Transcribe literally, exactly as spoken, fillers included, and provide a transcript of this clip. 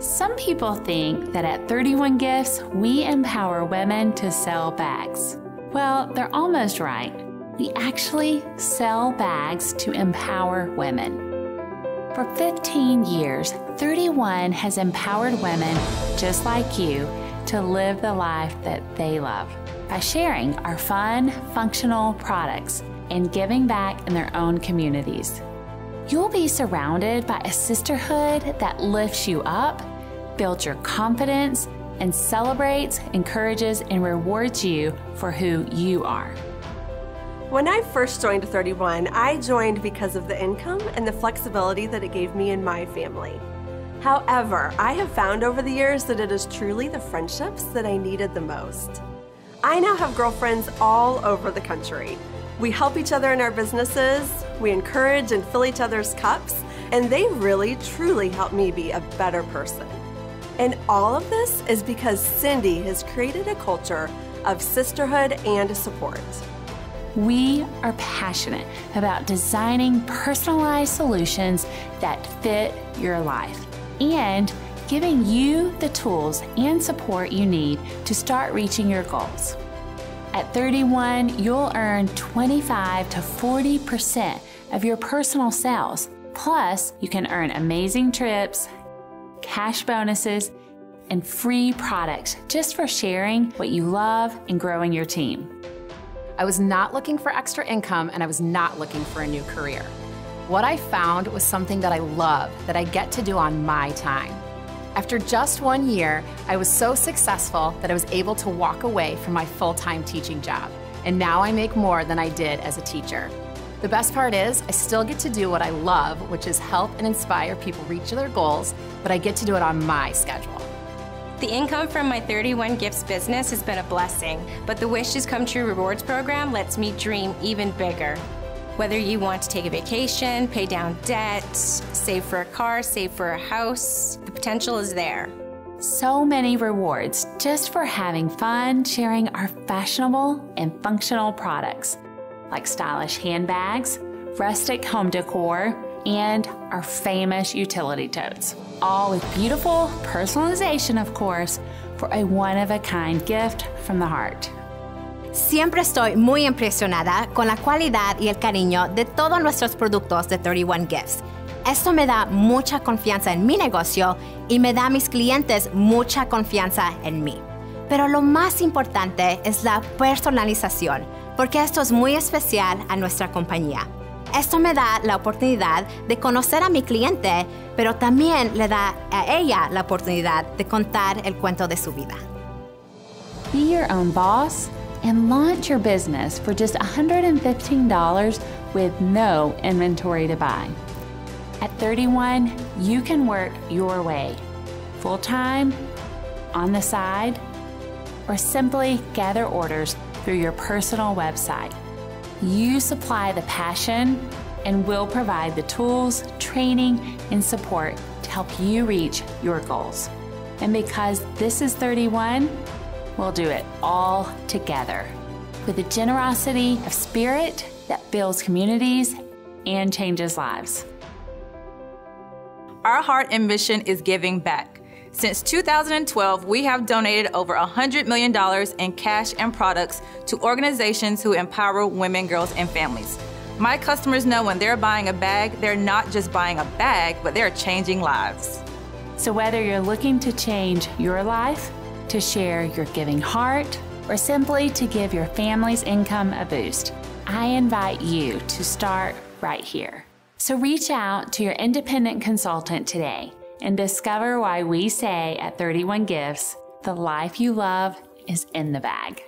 Some people think that at thirty-one Gifts, we empower women to sell bags. Well, they're almost right. We actually sell bags to empower women. For fifteen years, thirty-one has empowered women just like you to live the life that they love by sharing our fun, functional products and giving back in their own communities. You'll be surrounded by a sisterhood that lifts you up, builds your confidence, and celebrates, encourages, and rewards you for who you are. When I first joined thirty-one, I joined because of the income and the flexibility that it gave me and my family. However, I have found over the years that it is truly the friendships that I needed the most. I now have girlfriends all over the country. We help each other in our businesses, we encourage and fill each other's cups, and they really, truly help me be a better person. And all of this is because Cindy has created a culture of sisterhood and support. We are passionate about designing personalized solutions that fit your life and giving you the tools and support you need to start reaching your goals. At thirty-one, you'll earn twenty-five to forty percent of your personal sales. Plus, you can earn amazing trips, cash bonuses, and free products just for sharing what you love and growing your team. I was not looking for extra income, and I was not looking for a new career. What I found was something that I love, that I get to do on my time. After just one year, I was so successful that I was able to walk away from my full-time teaching job, and now I make more than I did as a teacher. The best part is, I still get to do what I love, which is help and inspire people reach their goals, but I get to do it on my schedule. The income from my thirty-one Gifts business has been a blessing, but the Wishes Come True Rewards program lets me dream even bigger. Whether you want to take a vacation, pay down debt, save for a car, save for a house, the potential is there. So many rewards just for having fun sharing our fashionable and functional products, like stylish handbags, rustic home decor, and our famous utility totes. All with beautiful personalization, of course, for a one-of-a-kind gift from the heart. Siempre estoy muy impresionada con la calidad y el cariño de todos nuestros productos de thirty-one Gifts. Esto me da mucha confianza en mi negocio y me da a mis clientes mucha confianza en mí. Pero lo más importante es la personalización, porque esto es muy especial a nuestra compañía. Esto me da la oportunidad de conocer a mi cliente, pero también le da a ella la oportunidad de contar el cuento de su vida. Be your own boss and launch your business for just one hundred fifteen dollars with no inventory to buy. At thirty-one, you can work your way, full-time, on the side, or simply gather orders through your personal website. You supply the passion, and we'll provide the tools, training, and support to help you reach your goals. And because this is thirty-one, we'll do it all together with a generosity of spirit that builds communities and changes lives. Our heart and mission is giving back. Since two thousand twelve, we have donated over one hundred million dollars in cash and products to organizations who empower women, girls, and families. My customers know when they're buying a bag, they're not just buying a bag, but they're changing lives. So whether you're looking to change your life, to share your giving heart, or simply to give your family's income a boost, I invite you to start right here. So reach out to your independent consultant today and discover why we say at thirty-one Gifts, the life you love is in the bag.